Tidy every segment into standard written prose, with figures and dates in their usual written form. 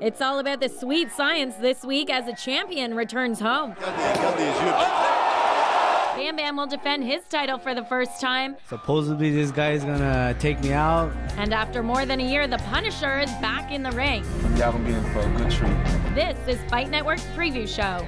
It's all about the sweet science this week as a champion returns home. Bam Bam will defend his title for the first time. Supposedly this guy is gonna take me out. And after more than a year, the Punisher is back in the ring. Y'all gonna be in for a good treat. This is Fight Network's preview show.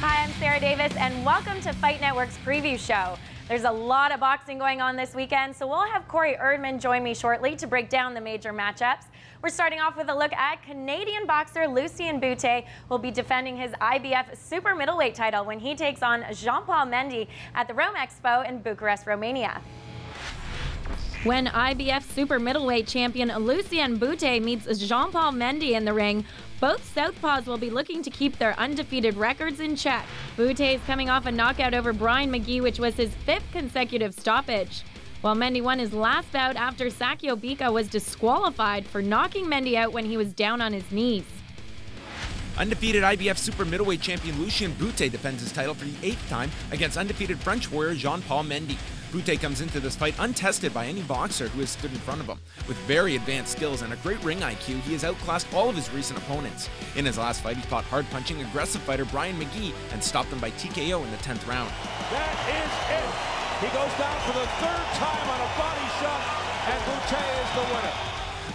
Hi, I'm Sarah Davis, and welcome to Fight Network's preview show. There's a lot of boxing going on this weekend, so we'll have Corey Erdman join me shortly to break down the major matchups. We're starting off with a look at Canadian boxer Lucian Bute, who will be defending his IBF super middleweight title when he takes on Jean-Paul Mendy at the Rome Expo in Bucharest, Romania. When IBF super middleweight champion Lucian Bute meets Jean-Paul Mendy in the ring, both Southpaws will be looking to keep their undefeated records in check. Bute is coming off a knockout over Brian McGee, which was his 5th consecutive stoppage. While Mendy won his last bout after Sakio Bika was disqualified for knocking Mendy out when he was down on his knees. Undefeated IBF super middleweight champion Lucian Bute defends his title for the 8th time against undefeated French warrior Jean-Paul Mendy. Bute comes into this fight untested by any boxer who has stood in front of him. With very advanced skills and a great ring IQ, he has outclassed all of his recent opponents. In his last fight, he fought hard-punching, aggressive fighter Brian McGee and stopped him by TKO in the 10th round. That is it. He goes down for the 3rd time on a body shot, and Bute is the winner.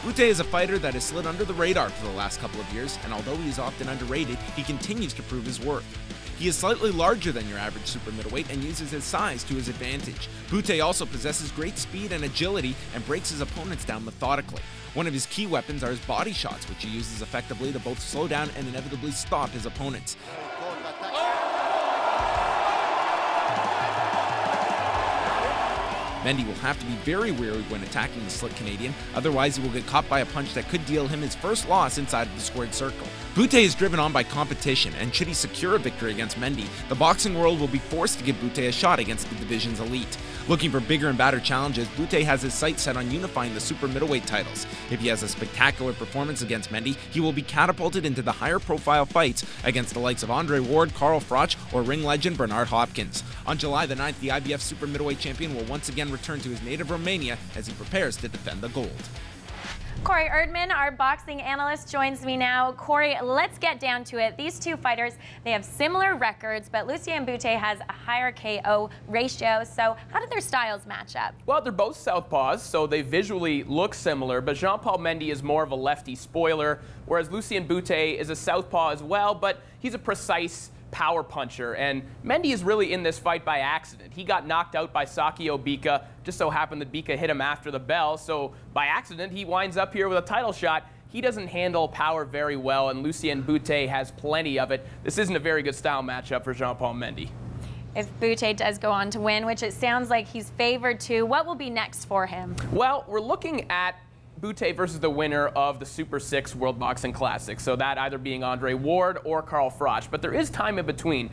Bute is a fighter that has slid under the radar for the last couple of years, and although he is often underrated, he continues to prove his worth. He is slightly larger than your average super middleweight and uses his size to his advantage. Bute also possesses great speed and agility and breaks his opponents down methodically. One of his key weapons are his body shots, which he uses effectively to both slow down and inevitably stop his opponents. Mendy will have to be very wary when attacking the slick Canadian, otherwise he will get caught by a punch that could deal him his first loss inside of the squared circle. Bute is driven on by competition, and should he secure a victory against Mendy, the boxing world will be forced to give Bute a shot against the division's elite. Looking for bigger and badder challenges, Bute has his sights set on unifying the super middleweight titles. If he has a spectacular performance against Mendy, he will be catapulted into the higher profile fights against the likes of Andre Ward, Carl Froch, or ring legend Bernard Hopkins. On July the 9th, the IBF super middleweight champion will once again return to his native Romania as he prepares to defend the gold. Corey Erdman, our boxing analyst, joins me now. Corey, let's get down to it. These two fighters, they have similar records, but Lucian Bute has a higher KO ratio. So how did their styles match up? Well, they're both southpaws, so they visually look similar, but Jean-Paul Mendy is more of a lefty spoiler, whereas Lucian Bute is a southpaw as well, but he's a precise power puncher, and Mendy is really in this fight by accident. He got knocked out by Sakio Bika. Just so happened that Bika hit him after the bell, so by accident he winds up here with a title shot. He doesn't handle power very well, and Lucian Bute has plenty of it. This isn't a very good style matchup for Jean-Paul Mendy. If Bute does go on to win, which it sounds like he's favored to, what will be next for him? Well, we're looking at Bute versus the winner of the Super 6 World Boxing Classic, so that either being Andre Ward or Carl Froch, but there is time in between.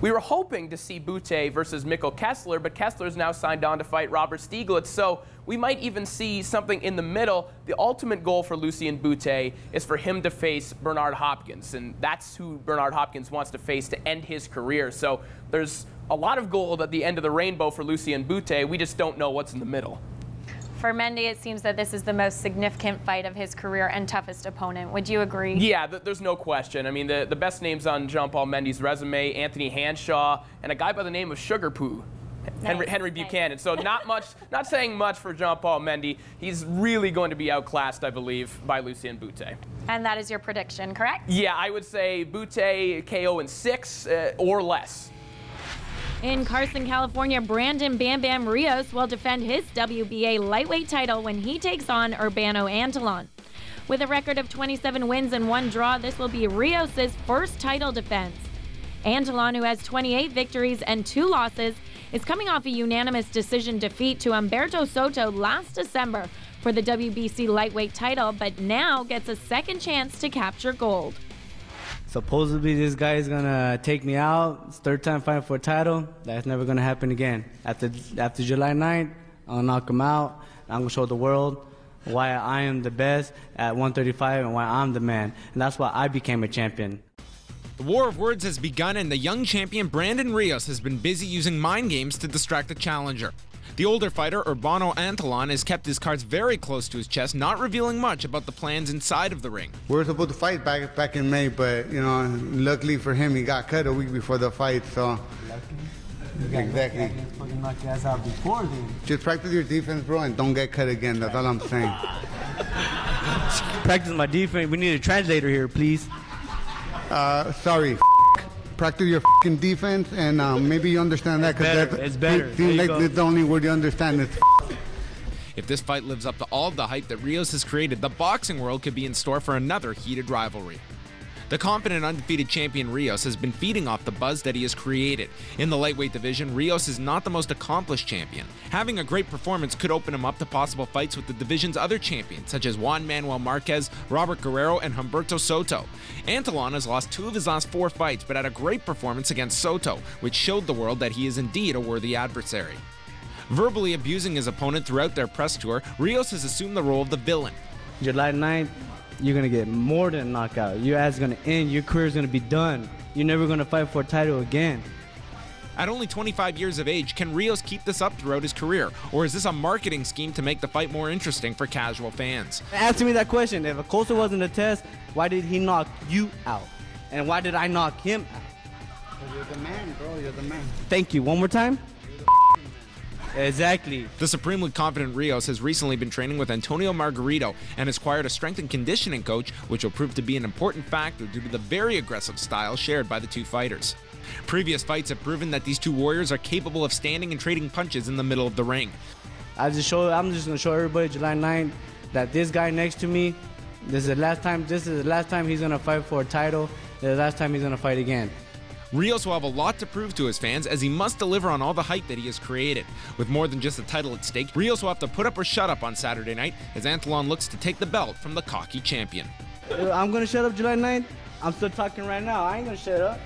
We were hoping to see Bute versus Mikkel Kessler, but Kessler's now signed on to fight Robert Stieglitz, so we might even see something in the middle. The ultimate goal for Lucian Bute is for him to face Bernard Hopkins, and that's who Bernard Hopkins wants to face to end his career, so there's a lot of gold at the end of the rainbow for Lucian Bute. We just don't know what's in the middle. For Mendy, it seems that this is the most significant fight of his career and toughest opponent. Would you agree? Yeah, there's no question. I mean, the best names on Jean-Paul Mendy's resume, Anthony Hanshaw, and a guy by the name of Sugar Poo, Henry Buchanan. So not much, not saying much for Jean-Paul Mendy. He's really going to be outclassed, I believe, by Lucian Bute. And that is your prediction, correct? Yeah, I would say Bute KO in 6 or less. In Carson, California, Brandon Bam Bam Rios will defend his WBA lightweight title when he takes on Urbano Antillon. With a record of 27 wins and 1 draw, this will be Rios' first title defense. Antillon, who has 28 victories and 2 losses, is coming off a unanimous decision defeat to Humberto Soto last December for the WBC lightweight title, but now gets a second chance to capture gold. Supposedly this guy is gonna take me out. It's 3rd time fighting for a title. That's never gonna happen again. After July 9th, I'll knock him out. I'm gonna show the world why I am the best at 135 and why I'm the man. And that's why I became a champion. The war of words has begun, and the young champion Brandon Rios has been busy using mind games to distract the challenger. The older fighter, Urbano Antillon, has kept his cards very close to his chest, not revealing much about the plans inside of the ring. We were supposed to fight back in May, but, you know, luckily for him, he got cut a week before the fight, so... Exactly. Just practice your defense, bro, and don't get cut again. That's all I'm saying. Practice my defense. We need a translator here, please. Sorry. Practice your fucking defense, and maybe you understand that. It's better. It seems like it's the only word you understand. It's if this fight lives up to all of the hype that Rios has created, the boxing world could be in store for another heated rivalry. The confident undefeated champion Rios has been feeding off the buzz that he has created. In the lightweight division, Rios is not the most accomplished champion. Having a great performance could open him up to possible fights with the division's other champions, such as Juan Manuel Marquez, Robert Guerrero, and Humberto Soto. Antillon has lost 2 of his last 4 fights, but had a great performance against Soto, which showed the world that he is indeed a worthy adversary. Verbally abusing his opponent throughout their press tour, Rios has assumed the role of the villain. July 9th. You're going to get more than a knockout. Your ass is going to end. Your career is going to be done. You're never going to fight for a title again. At only 25 years of age, can Rios keep this up throughout his career? Or is this a marketing scheme to make the fight more interesting for casual fans? Asking me that question, if Acosta wasn't a test, why did he knock you out? And why did I knock him out? Because you're the man, bro. You're the man. Thank you. One more time. Exactly. The supremely confident Rios has recently been training with Antonio Margarito and has acquired a strength and conditioning coach, which will prove to be an important factor due to the very aggressive style shared by the two fighters. Previous fights have proven that these two warriors are capable of standing and trading punches in the middle of the ring. I'm just going to show everybody July 9th that this guy next to me, this is the last time he's going to fight for a title. This is the last time he's going to fight again. Rios will have a lot to prove to his fans, as he must deliver on all the hype that he has created. With more than just the title at stake, Rios will have to put up or shut up on Saturday night, as Antillon looks to take the belt from the cocky champion. I'm going to shut up July 9th. I'm still talking right now. I ain't going to shut up.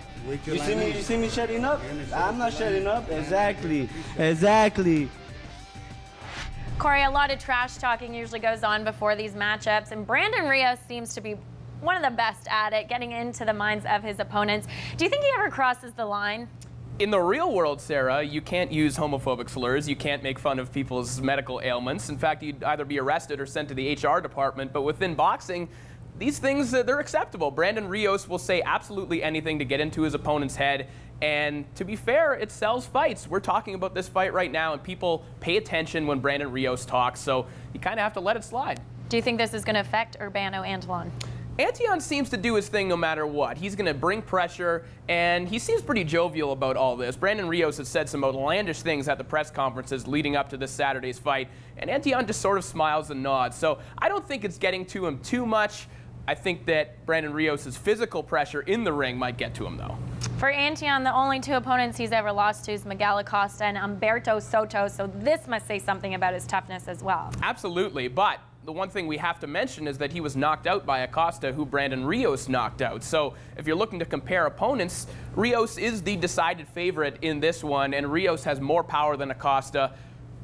You see me shutting up? I'm not shutting up. Exactly. Exactly. Corey, a lot of trash talking usually goes on before these matchups, and Brandon Rios seems to be one of the best at it, getting into the minds of his opponents. Do you think he ever crosses the line? In the real world, Sarah, you can't use homophobic slurs. You can't make fun of people's medical ailments. In fact, you'd either be arrested or sent to the HR department. But within boxing, these things, they're acceptable. Brandon Rios will say absolutely anything to get into his opponent's head. And to be fair, it sells fights. We're talking about this fight right now, and people pay attention when Brandon Rios talks. So you kind of have to let it slide. Do you think this is going to affect Urbano Antillon? Antillon seems to do his thing no matter what. He's going to bring pressure, and he seems pretty jovial about all this. Brandon Rios has said some outlandish things at the press conferences leading up to this Saturday's fight, and Antillon just sort of smiles and nods. So I don't think it's getting to him too much. I think that Brandon Rios' physical pressure in the ring might get to him, though. For Antillon, the only 2 opponents he's ever lost to is Miguel Acosta and Humberto Soto, so this must say something about his toughness as well. Absolutely, but the one thing we have to mention is that he was knocked out by Acosta, who Brandon Rios knocked out. So if you're looking to compare opponents, Rios is the decided favorite in this one, and Rios has more power than Acosta.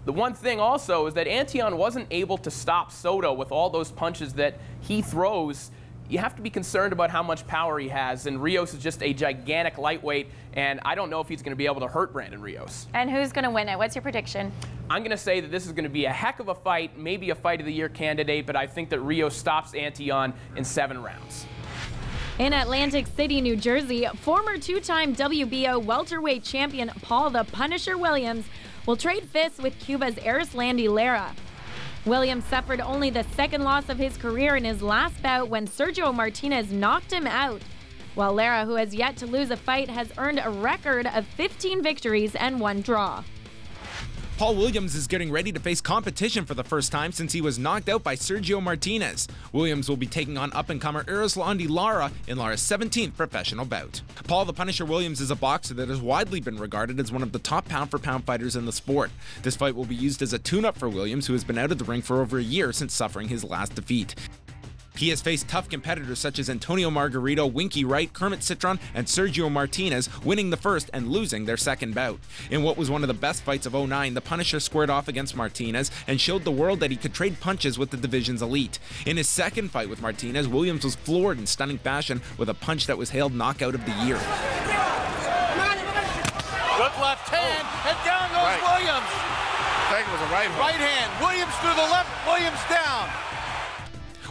The one thing also is that Antillon wasn't able to stop Soto with all those punches that he throws. You have to be concerned about how much power he has, and Rios is just a gigantic lightweight, and I don't know if he's going to be able to hurt Brandon Rios. And who's going to win it? What's your prediction? I'm going to say that this is going to be a heck of a fight, maybe a fight of the year candidate, but I think that Rios stops Antillon in 7 rounds. In Atlantic City, New Jersey, former 2-time WBO welterweight champion Paul "The Punisher" Williams will trade fists with Cuba's Erislandy Lara. Williams suffered only the 2nd loss of his career in his last bout when Sergio Martinez knocked him out, while Lara, who has yet to lose a fight, has earned a record of 15 victories and 1 draw. Paul Williams is getting ready to face competition for the first time since he was knocked out by Sergio Martinez. Williams will be taking on up-and-comer Erislandy Lara in Lara's 17th professional bout. Paul "The Punisher" Williams is a boxer that has widely been regarded as one of the top pound-for-pound fighters in the sport. This fight will be used as a tune-up for Williams, who has been out of the ring for over a year since suffering his last defeat. He has faced tough competitors such as Antonio Margarito, Winky Wright, Kermit Citron, and Sergio Martinez, winning the 1st and losing their 2nd bout. In what was one of the best fights of '09, The Punisher squared off against Martinez and showed the world that he could trade punches with the division's elite. In his 2nd fight with Martinez, Williams was floored in stunning fashion with a punch that was hailed knockout of the year. Good left hand, and down goes Williams. I think it was a right hook. Right hand. Williams through the left. Williams down.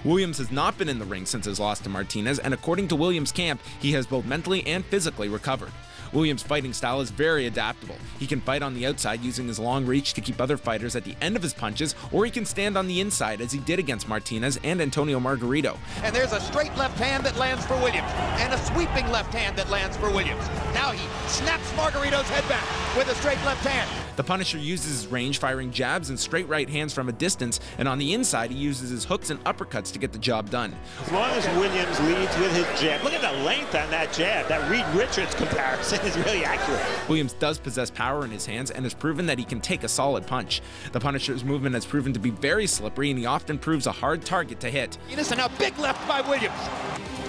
Williams has not been in the ring since his loss to Martinez, and according to Williams' camp, he has both mentally and physically recovered. Williams' fighting style is very adaptable. He can fight on the outside using his long reach to keep other fighters at the end of his punches, or he can stand on the inside as he did against Martinez and Antonio Margarito. And there's a straight left hand that lands for Williams, and a sweeping left hand that lands for Williams. Now he snaps Margarito's head back with a straight left hand. The Punisher uses his range, firing jabs and straight right hands from a distance, and on the inside he uses his hooks and uppercuts to get the job done. As long as Williams leads with his jab, look at the length on that jab. That Reed Richards comparison is really accurate. Williams does possess power in his hands and has proven that he can take a solid punch. The Punisher's movement has proven to be very slippery, and he often proves a hard target to hit. Listen, a big left by Williams.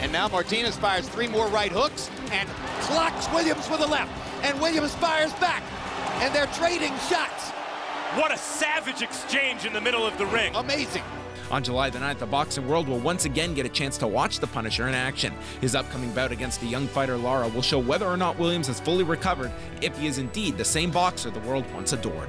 And now Martinez fires three more right hooks and clocks Williams with a left. And Williams fires back. And they're trading shots. What a savage exchange in the middle of the ring. Amazing. On July the 9th, the boxing world will once again get a chance to watch the Punisher in action. His upcoming bout against the young fighter Lara will show whether or not Williams has fully recovered, if he is indeed the same boxer the world once adored.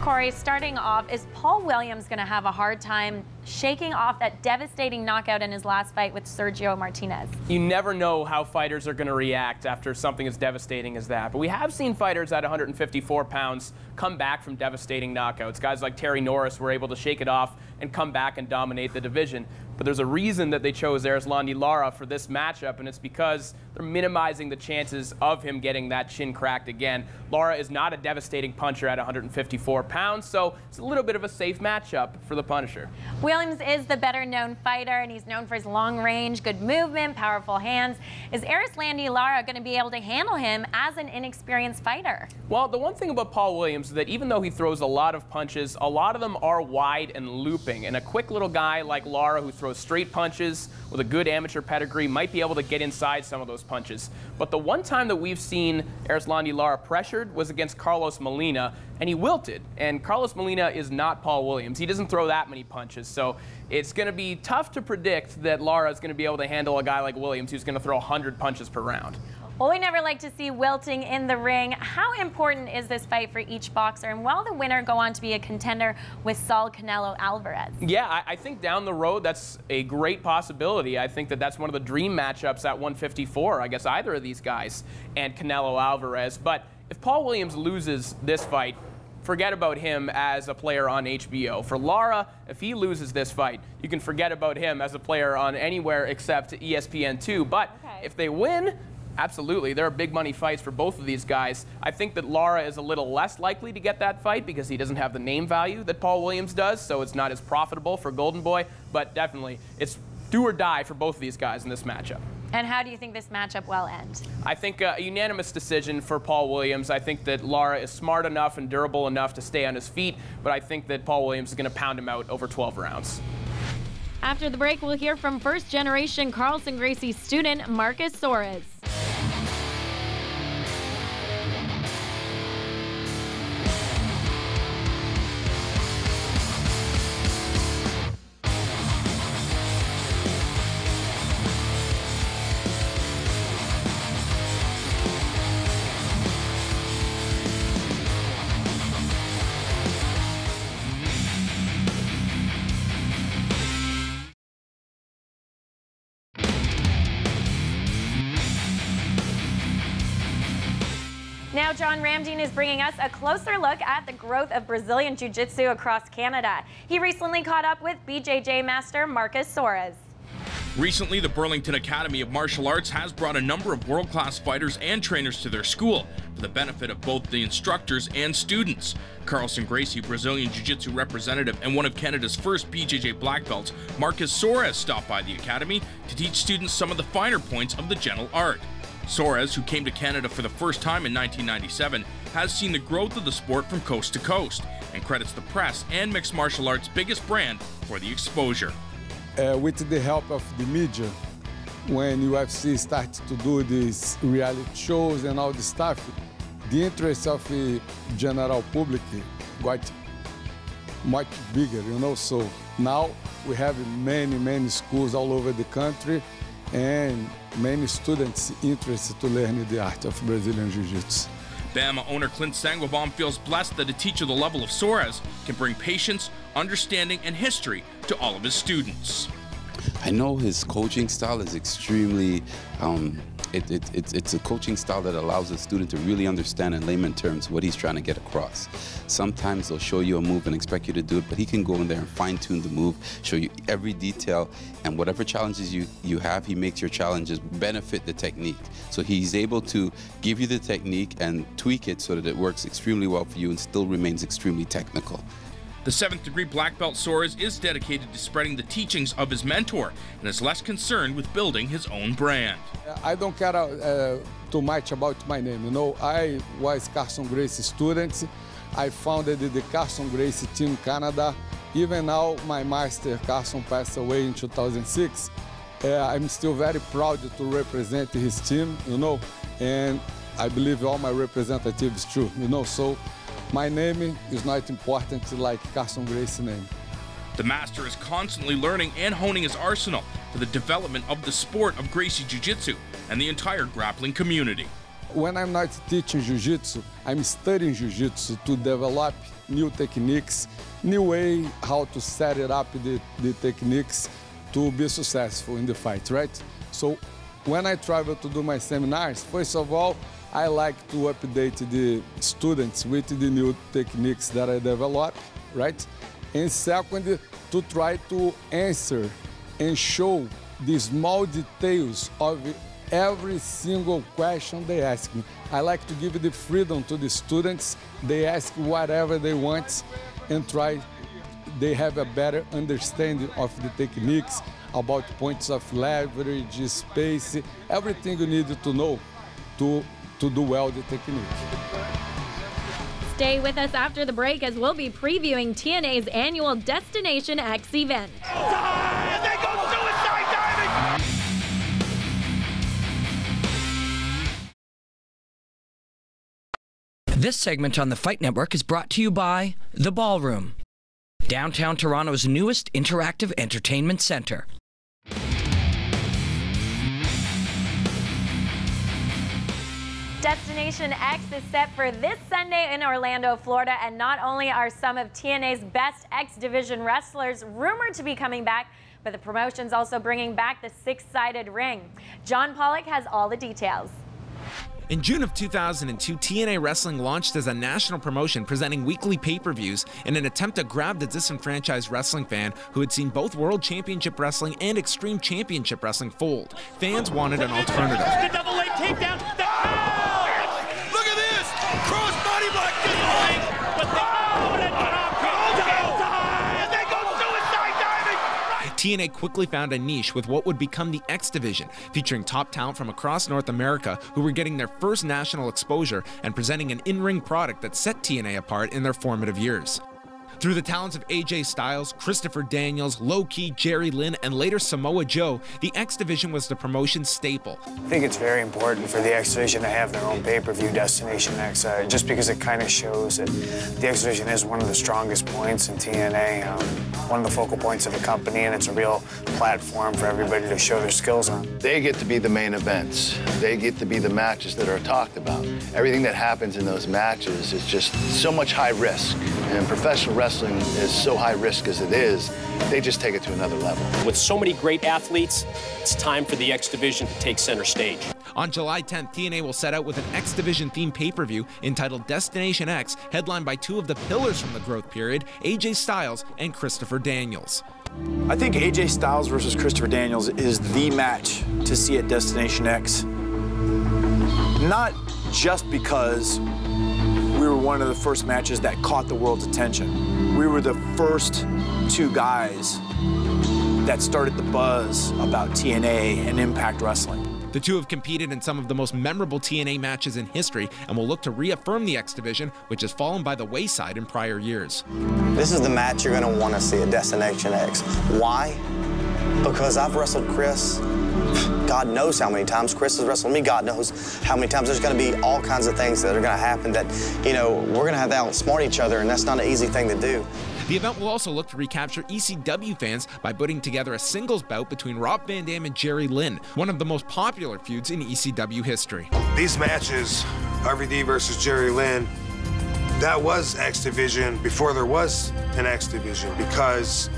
Corey, starting off, is Paul Williams going to have a hard time shaking off that devastating knockout in his last fight with Sergio Martinez? You never know how fighters are going to react after something as devastating as that. But we have seen fighters at 154 pounds come back from devastating knockouts. Guys like Terry Norris were able to shake it off and come back and dominate the division. But there's a reason that they chose Erislandy Lara for this matchup, and it's because they're minimizing the chances of him getting that chin cracked again. Lara is not a devastating puncher at 154 pounds, so it's a little bit of a safe matchup for the Punisher. Williams is the better-known fighter, and he's known for his long range, good movement, powerful hands. Is Erislandy Lara going to be able to handle him as an inexperienced fighter? Well, the one thing about Paul Williams is that even though he throws a lot of punches, a lot of them are wide and looping, and a quick little guy like Lara, who throws straight punches with a good amateur pedigree, might be able to get inside some of those punches. But the one time that we've seen Erislandy Lara pressured was against Carlos Molina, and he wilted. And Carlos Molina is not Paul Williams. He doesn't throw that many punches. So it's going to be tough to predict that Lara is going to be able to handle a guy like Williams, who's going to throw 100 punches per round. Well, we never like to see wilting in the ring. How important is this fight for each boxer? And will the winner go on to be a contender with Saul Canelo Alvarez? Yeah, I think down the road that's a great possibility. I think that that's one of the dream matchups at 154, I guess, either of these guys and Canelo Alvarez. But if Paul Williams loses this fight, forget about him as a player on HBO. For Lara, if he loses this fight, you can forget about him as a player on anywhere except ESPN2. But if they win, absolutely, there are big money fights for both of these guys. I think that Lara is a little less likely to get that fight because he doesn't have the name value that Paul Williams does, so it's not as profitable for Golden Boy, but definitely it's do or die for both of these guys in this matchup. And how do you think this matchup will end? I think a unanimous decision for Paul Williams. I think that Lara is smart enough and durable enough to stay on his feet, but I think that Paul Williams is going to pound him out over 12 rounds. After the break, we'll hear from first-generation Carlson Gracie student Marcus Soares. Now John Ramdeen is bringing us a closer look at the growth of Brazilian Jiu-Jitsu across Canada. He recently caught up with BJJ master Marcus Soares. Recently, the Burlington Academy of Martial Arts has brought a number of world-class fighters and trainers to their school for the benefit of both the instructors and students. Carlson Gracie, Brazilian Jiu-Jitsu representative and one of Canada's first BJJ black belts, Marcus Soares stopped by the academy to teach students some of the finer points of the gentle art. Soares, who came to Canada for the first time in 1997, has seen the growth of the sport from coast to coast and credits the press and mixed martial arts' biggest brand for the exposure. With the help of the media, when UFC started to do these reality shows and all this stuff, the interest of the general public got much bigger, you know. So now we have many, many schools all over the country and many students interested to learn the art of Brazilian Jiu-Jitsu. Bama owner Clint Sangelbaum feels blessed that a teacher the level of Soares can bring patience, understanding, and history to all of his students. I know his coaching style is extremely, it's a coaching style that allows a student to really understand in layman terms what he's trying to get across. Sometimes they'll show you a move and expect you to do it, but he can go in there and fine-tune the move, show you every detail, and whatever challenges you have, he makes your challenges benefit the technique. So he's able to give you the technique and tweak it so that it works extremely well for you and still remains extremely technical. The 7th-degree black belt Soares is dedicated to spreading the teachings of his mentor and is less concerned with building his own brand. I don't care too much about my name. You know, I was Carlson Gracie student. I founded the Carlson Gracie Team Canada. Even now, my master Carlson passed away in 2006. I'm still very proud to represent his team, you know, and I believe all my representatives too, you know, so my name is not important like Carlson Gracie's name. The master is constantly learning and honing his arsenal for the development of the sport of Gracie Jiu-Jitsu and the entire grappling community. When I'm not teaching Jiu-Jitsu, I'm studying Jiu-Jitsu to develop new techniques, new way how to set it up the techniques to be successful in the fight, right? So when I travel to do my seminars, first of all, I like to update the students with the new techniques that I develop, right? And second, to try to answer and show the small details of every single question they ask me. I like to give the freedom to the students. They ask whatever they want and try. They have a better understanding of the techniques, about points of leverage, space, everything you need to know to do well the technique. Stay with us after the break as we'll be previewing TNA's annual Destination X event. Dive! They go suicide diving! This segment on the Fight Network is brought to you by The Ballroom, downtown Toronto's newest interactive entertainment center. Destination X is set for this Sunday in Orlando, Florida, and not only are some of TNA's best X Division wrestlers rumored to be coming back, but the promotion's also bringing back the 6-sided ring. John Pollock has all the details. In June of 2002, TNA Wrestling launched as a national promotion presenting weekly pay-per-views in an attempt to grab the disenfranchised wrestling fan who had seen both World Championship Wrestling and Extreme Championship Wrestling fold. Fans wanted an alternative. The double leg takedown. TNA quickly found a niche with what would become the X Division, featuring top talent from across North America who were getting their first national exposure and presenting an in-ring product that set TNA apart in their formative years. Through the talents of AJ Styles, Christopher Daniels, Low-Key, Jerry Lynn, and later Samoa Joe, the X Division was the promotion's staple. I think it's very important for the X Division to have their own pay-per-view, Destination X, just because it kind of shows that the X Division is one of the strongest points in TNA, one of the focal points of the company, and it's a real platform for everybody to show their skills on. They get to be the main events. They get to be the matches that are talked about. Everything that happens in those matches is just so much high risk, and professional wrestling is so high risk as it is, they just take it to another level. With so many great athletes, it's time for the X Division to take center stage. On July 10th, TNA will set out with an X Division themed pay-per-view entitled Destination X, headlined by two of the pillars from the growth period, AJ Styles and Christopher Daniels. I think AJ Styles versus Christopher Daniels is the match to see at Destination X. Not just because we were one of the first matches that caught the world's attention. We were the first two guys that started the buzz about TNA and Impact Wrestling. The two have competed in some of the most memorable TNA matches in history and will look to reaffirm the X Division, which has fallen by the wayside in prior years. This is the match you're going to want to see at Destination X. Why? Because I've wrestled Chris. God knows how many times Chris has wrestled me. God knows how many times. There's going to be all kinds of things that are going to happen that, you know, we're going to have to outsmart each other, and that's not an easy thing to do. The event will also look to recapture ECW fans by putting together a singles bout between Rob Van Dam and Jerry Lynn, one of the most popular feuds in ECW history. These matches Harvey D versus Jerry Lynn, that was X Division before there was an X Division, because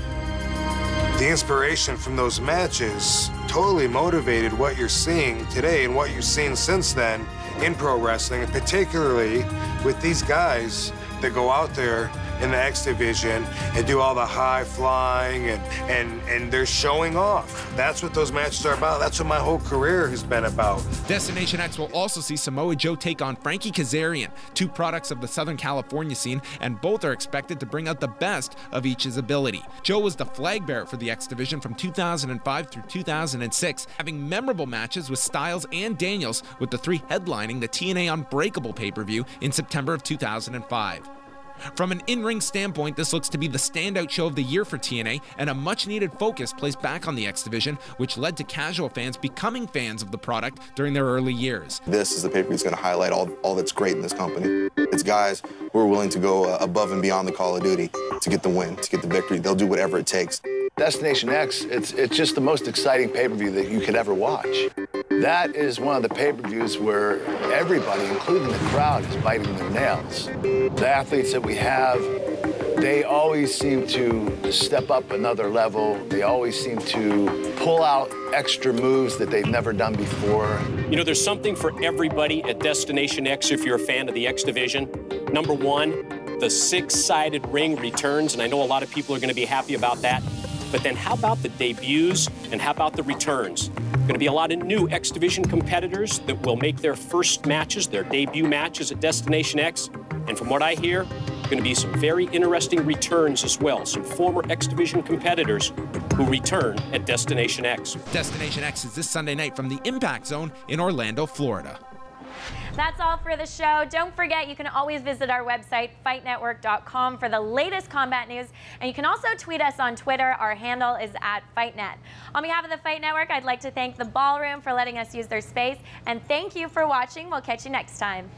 the inspiration from those matches totally motivated what you're seeing today and what you've seen since then in pro wrestling, and particularly with these guys that go out there in the X Division and do all the high flying and they're showing off. That's what those matches are about. That's what my whole career has been about. Destination X will also see Samoa Joe take on Frankie Kazarian, two products of the Southern California scene, and both are expected to bring out the best of each's ability. Joe was the flag bearer for the X Division from 2005 through 2006, having memorable matches with Styles and Daniels, with the three headlining the TNA Unbreakable pay-per-view in September of 2005. From an in-ring standpoint, this looks to be the standout show of the year for TNA, and a much-needed focus placed back on the X Division, which led to casual fans becoming fans of the product during their early years. This is the paper that's going to highlight all that's great in this company. It's guys who are willing to go above and beyond the call of duty to get the win, to get the victory. They'll do whatever it takes. Destination X, it's just the most exciting pay-per-view that you could ever watch. That is one of the pay-per-views where everybody, including the crowd, is biting their nails. The athletes that we have, they always seem to step up another level. They always seem to pull out extra moves that they've never done before. You know, there's something for everybody at Destination X if you're a fan of the X Division. Number one, the six-sided ring returns, and I know a lot of people are going to be happy about that. But then how about the debuts and how about the returns? Going to be a lot of new X Division competitors that will make their first matches, their debut matches at Destination X. And from what I hear, going to be some very interesting returns as well. Some former X Division competitors who return at Destination X. Destination X is this Sunday night from the Impact Zone in Orlando, Florida. That's all for the show. Don't forget, you can always visit our website, fightnetwork.com, for the latest combat news. And you can also tweet us on Twitter. Our handle is @FightNet. On behalf of the Fight Network, I'd like to thank the Ballroom for letting us use their space. And thank you for watching. We'll catch you next time.